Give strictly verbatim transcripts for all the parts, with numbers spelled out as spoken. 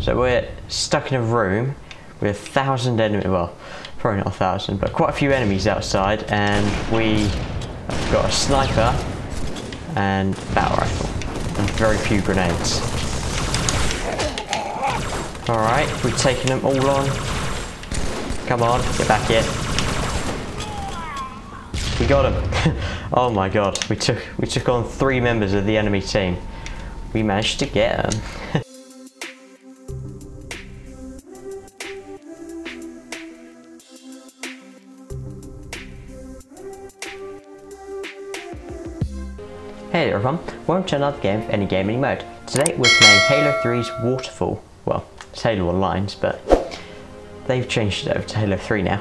So we're stuck in a room with a thousand enemies, well, probably not a thousand, but quite a few enemies outside, and we have got a sniper and battle rifle, and very few grenades. Alright, we've taken them all on. Come on, get back here. We got him. Oh my god, we took we took on three members of the enemy team. We managed to get him. Hey everyone, welcome to another game of Any Gaming Mode. Today we're playing Halo three's Waterfall. Well, it's Halo Online's, but they've changed it over to Halo three now.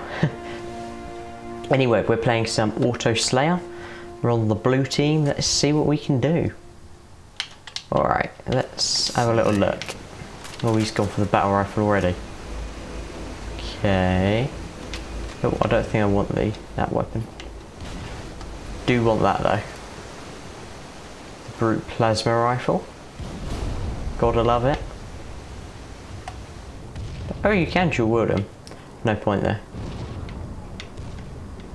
Anyway, we're playing some Auto Slayer. We're on the blue team. Let's see what we can do. Alright, let's have a little look. Oh, he's gone for the battle rifle already. Okay. Oh, I don't think I want the that weapon. Do want that though. Brute plasma rifle. Gotta love it. Oh, you can dual wield him. No point there.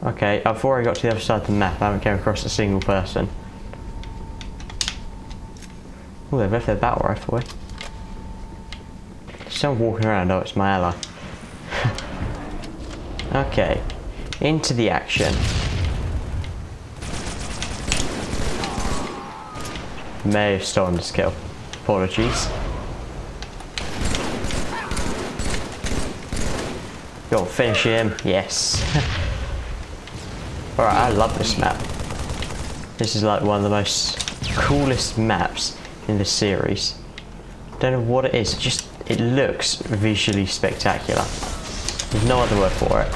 Okay, I've already got to the other side of the map. I haven't come across a single person. Oh, they've left their battle rifle away. Someone walking around. Oh, it's my ally. Okay, into the action. May have stolen this kill. Apologies. Go on, finish him. Yes. Alright, I love this map. This is like one of the most coolest maps in the series. Don't know what it is. It just, it looks visually spectacular. There's no other word for it.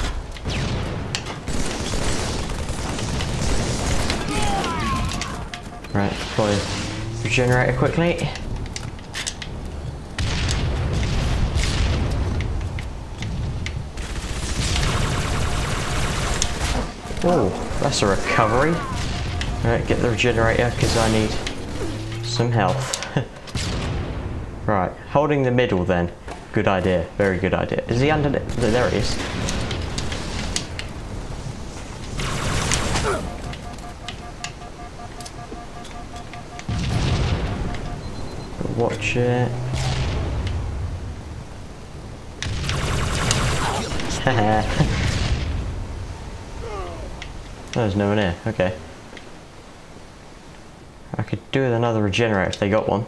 Right, deploy regenerator quickly. Oh, that's a recovery. Alright, get the regenerator because I need some health. Right, holding the middle then. Good idea, very good idea. Is he under the... there he is. Watch it. There's no one here. Okay. I could do with another regenerator if they got one.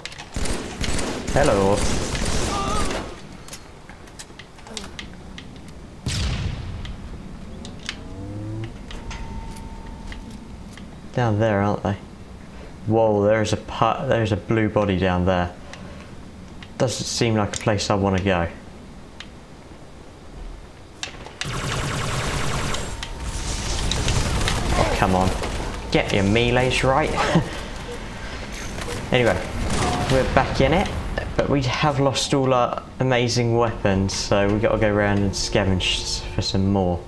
Hello. Down there, aren't they? Whoa, there's a part, there's a blue body down there. Doesn't seem like a place I want to go. Come on, get your melees right. Anyway, we're back in it, but we have lost all our amazing weapons, so we've got to go around and scavenge for some more.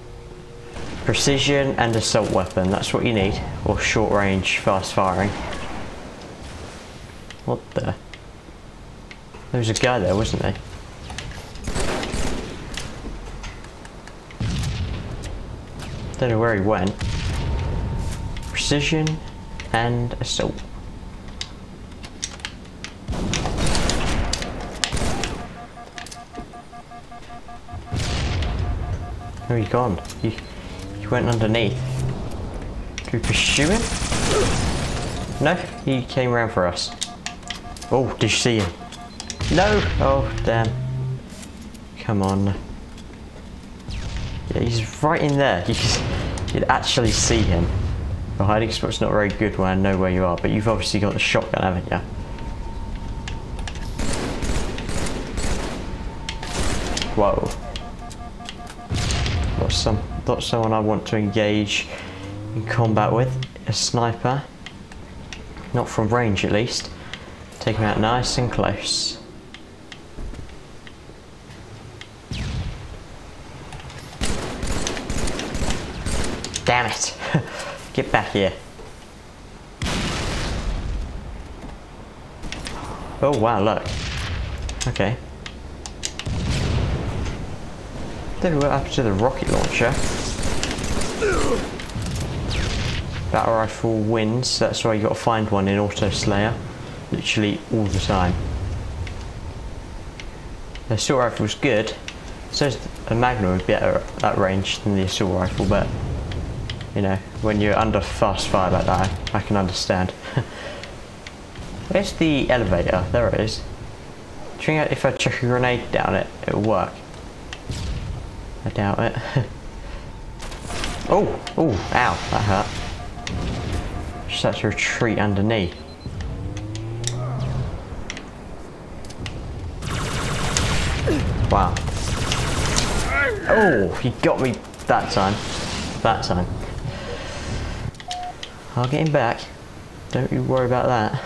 Precision and assault weapon, that's what you need, or short range fast firing. What the? There was a guy there, wasn't there? Don't know where he went. Precision and assault. Where are you gone? You, you went underneath. Did we pursue him? No, he came around for us. Oh, did you see him? No! Oh, damn. Come on. Yeah, he's right in there. You could actually see him. The hiding spot's not very good when I know where you are, but you've obviously got the shotgun, haven't you? Whoa. Not, some, not someone I want to engage in combat with. A sniper. Not from range, at least. Take him out nice and close. Damn it! Get back here. Oh wow, look. Okay. Don't know what happened to the rocket launcher. Battle rifle wins. That's why you got to find one in Auto Slayer. Literally all the time. The assault rifle's good. So a Magnum would be better at that range than the assault rifle, but you know, when you're under fast fire like that, I, I can understand. Where's the elevator? There it is. Do you think if I chuck a grenade down it, it'll work? I doubt it. Oh, oh, ow, that hurt. Just have to retreat underneath. Wow. Oh, he got me that time. That time. I'll get him back. Don't you worry about that.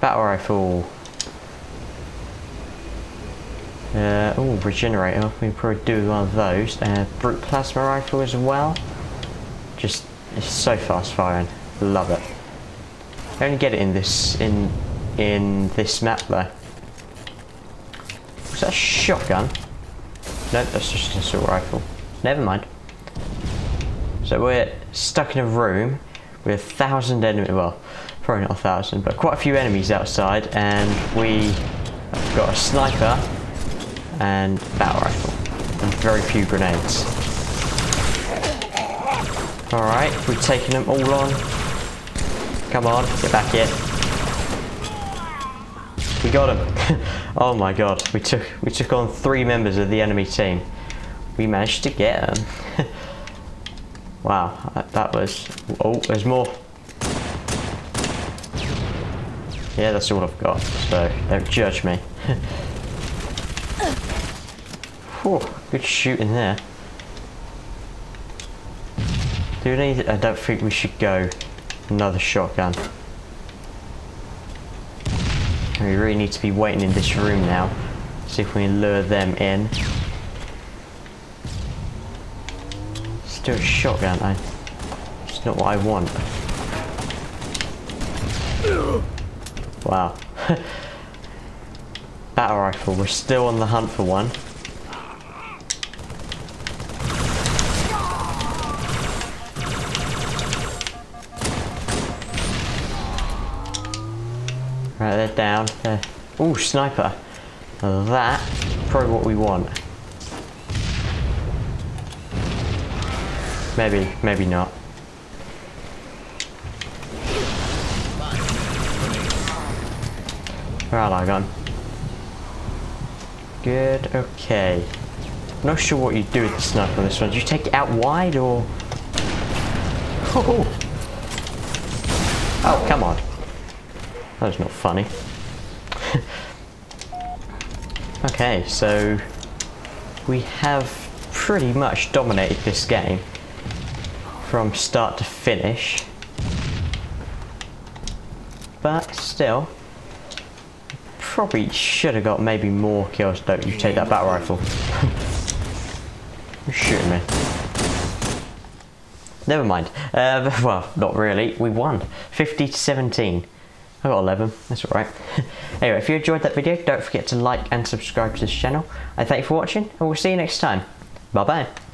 Battle rifle. Uh, oh, regenerator. We can probably do one of those. Uh, brute plasma rifle as well. Just, it's so fast firing. Love it. I only get it in this in in this map though. Is that a shotgun? No, that's just an assault rifle. Never mind. So we're stuck in a room with a thousand enemies. Well, probably not a thousand, but quite a few enemies outside, and we have got a sniper and battle rifle and very few grenades. Alright, we've taken them all on. Come on, get back here. We got him. Oh my god, we took we took on three members of the enemy team. We managed to get them. Wow, that, that was... Oh, there's more. Yeah, that's all I've got, so don't judge me. Oh, good shooting there. Do we need? I don't think we should go another shotgun. We really need to be waiting in this room now. See if we can lure them in. Still a shotgun. I, it's not what I want. Wow. Battle rifle. We're still on the hunt for one. Right, they're down. They're... Ooh, sniper. Now that's probably what we want. Maybe, maybe not. Where are I gone? Good, okay. I'm not sure what you do with the sniper on this one. Do you take it out wide or... Oh, oh come on. That was not funny. Okay, so we have pretty much dominated this game from start to finish, but still probably should have got maybe more kills. Don't you take that battle rifle. You're shooting me. Never mind. Uh, well, not really. We won fifty to seventeen. I got eleven, that's alright. Anyway, if you enjoyed that video, don't forget to like and subscribe to this channel. I thank you for watching, and we'll see you next time. Bye bye.